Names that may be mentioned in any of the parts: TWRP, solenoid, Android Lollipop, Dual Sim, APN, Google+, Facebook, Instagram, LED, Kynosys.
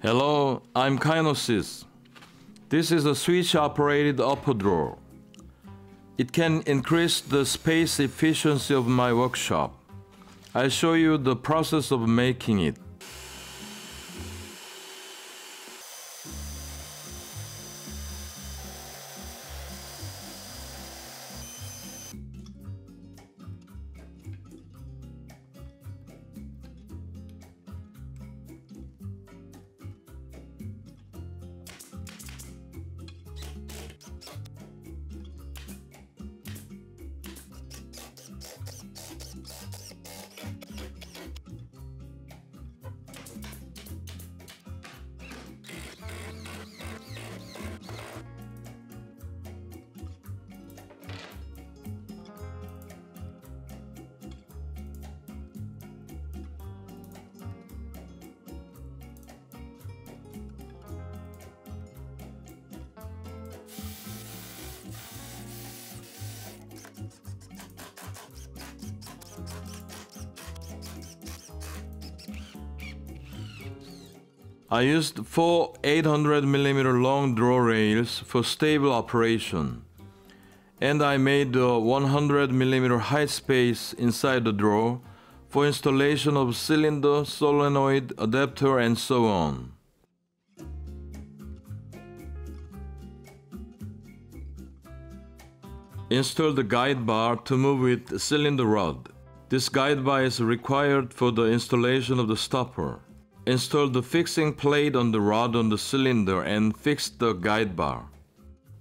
Hello, I'm Kynosys. This is a switch-operated upper drawer. It can increase the space efficiency of my workshop. I'll show you the process of making it. I used four 800mm long draw rails for stable operation, and I made a 100mm height space inside the drawer for installation of cylinder, solenoid, adapter, and so on. Install the guide bar to move with cylinder rod. This guide bar is required for the installation of the stopper. Install the fixing plate on the rod on the cylinder and fix the guide bar.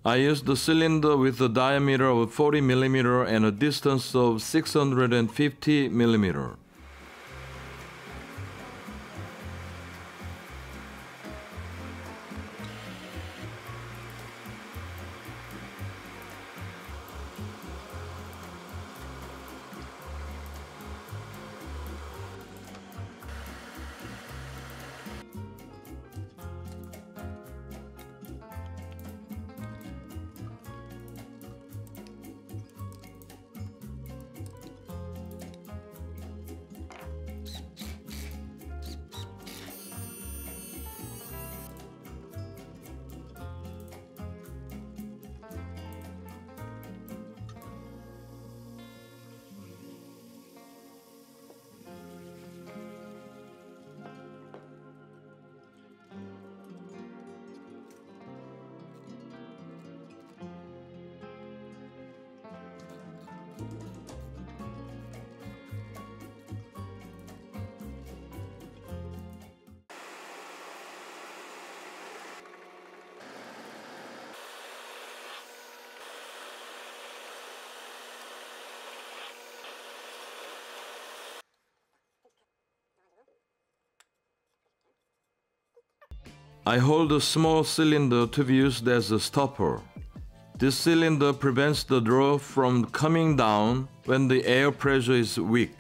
I used the cylinder with a diameter of 40mm and a distance of 650mm. I hold a small cylinder to be used as a stopper. This cylinder prevents the drawer from coming down when the air pressure is weak.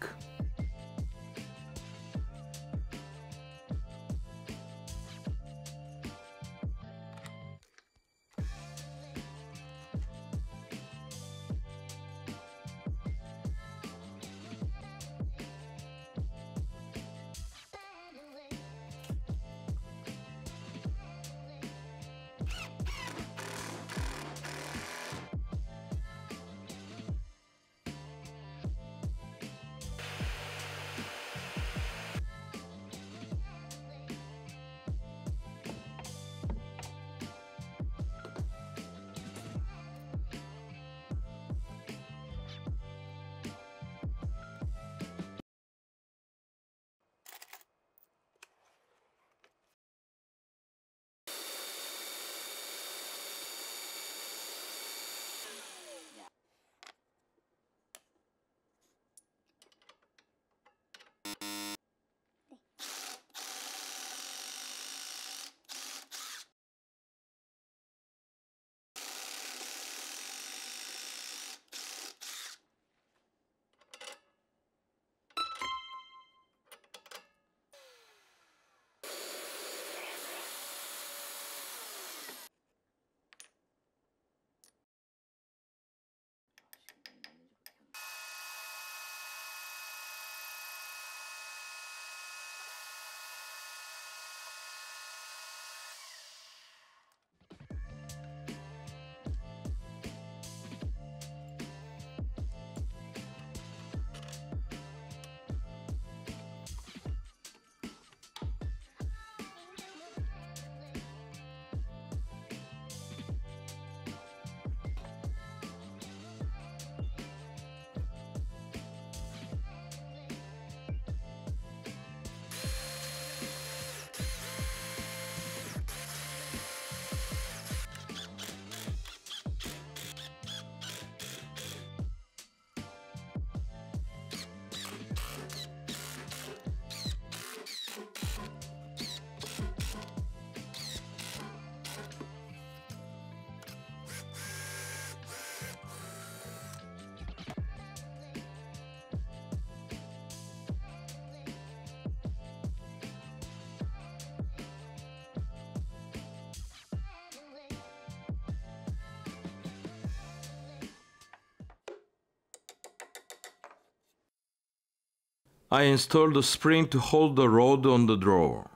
I installed a spring to hold the rod on the drawer.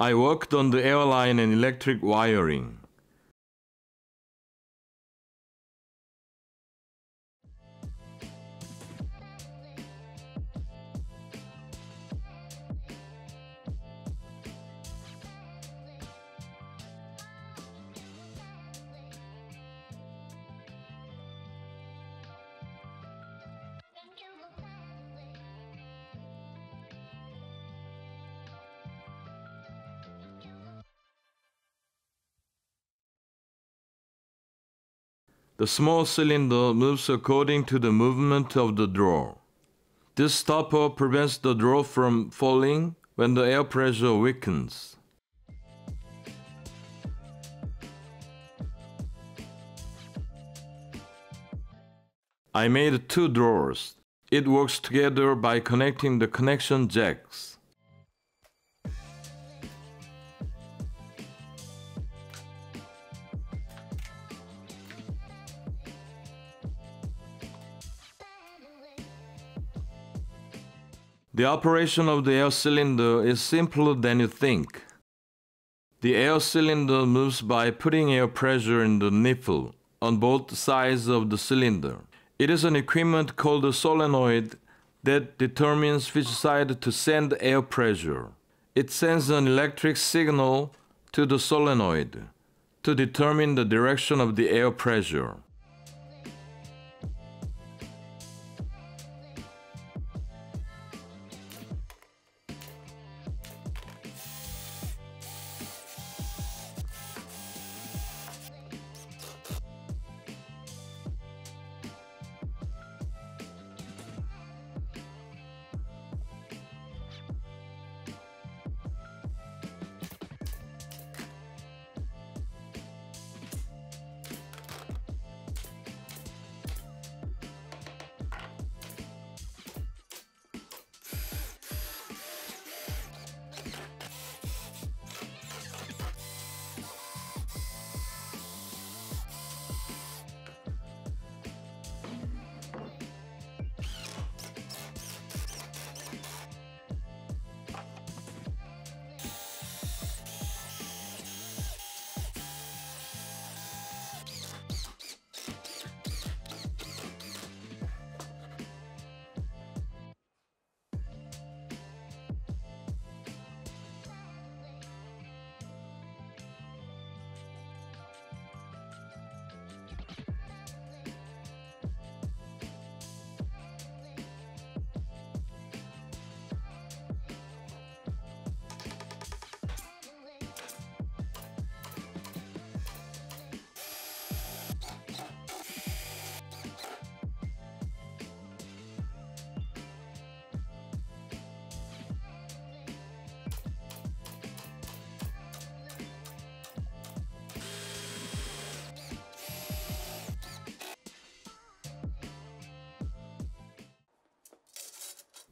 I worked on the airline and electric wiring. The small cylinder moves according to the movement of the drawer. This stopper prevents the drawer from falling when the air pressure weakens. I made two drawers. It works together by connecting the connection jacks. The operation of the air cylinder is simpler than you think. The air cylinder moves by putting air pressure in the nipple on both sides of the cylinder. It is an equipment called a solenoid that determines which side to send air pressure. It sends an electric signal to the solenoid to determine the direction of the air pressure.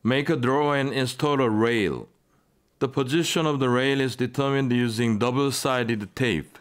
Make a drawer and install a rail. The position of the rail is determined using double-sided tape.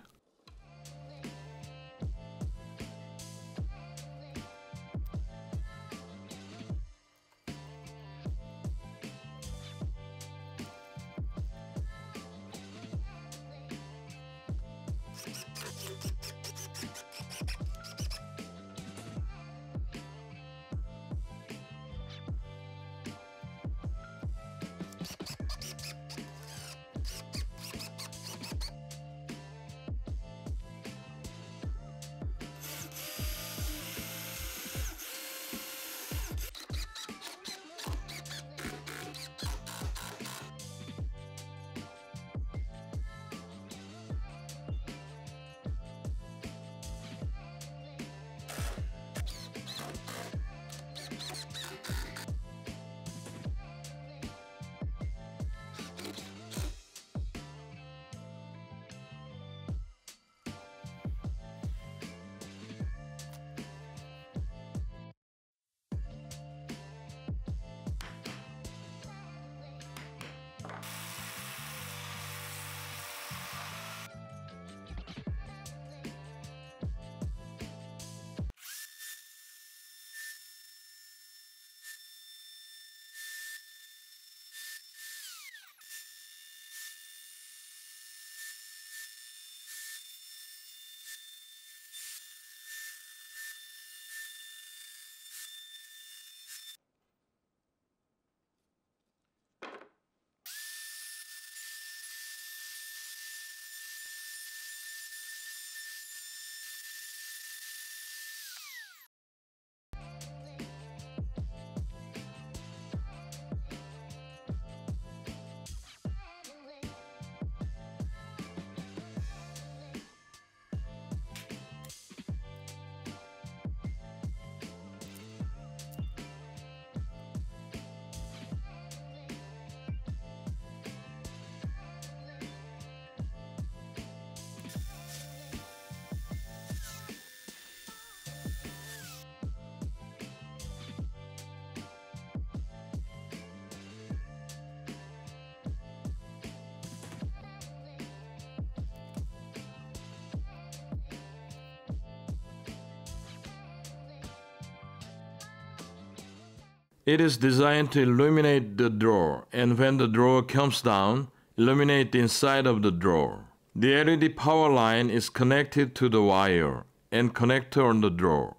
It is designed to illuminate the drawer, and when the drawer comes down, illuminate the inside of the drawer. The LED power line is connected to the wire and connector on the drawer.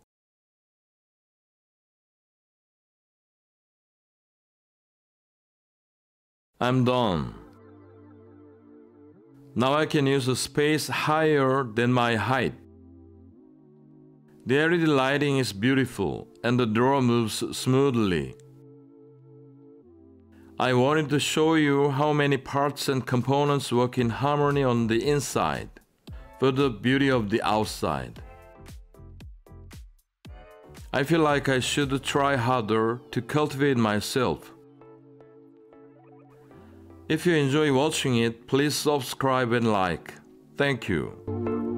I'm done. Now I can use a space higher than my height. The LED lighting is beautiful and the drawer moves smoothly. I wanted to show you how many parts and components work in harmony on the inside for the beauty of the outside. I feel like I should try harder to cultivate myself. If you enjoy watching it, please subscribe and like. Thank you.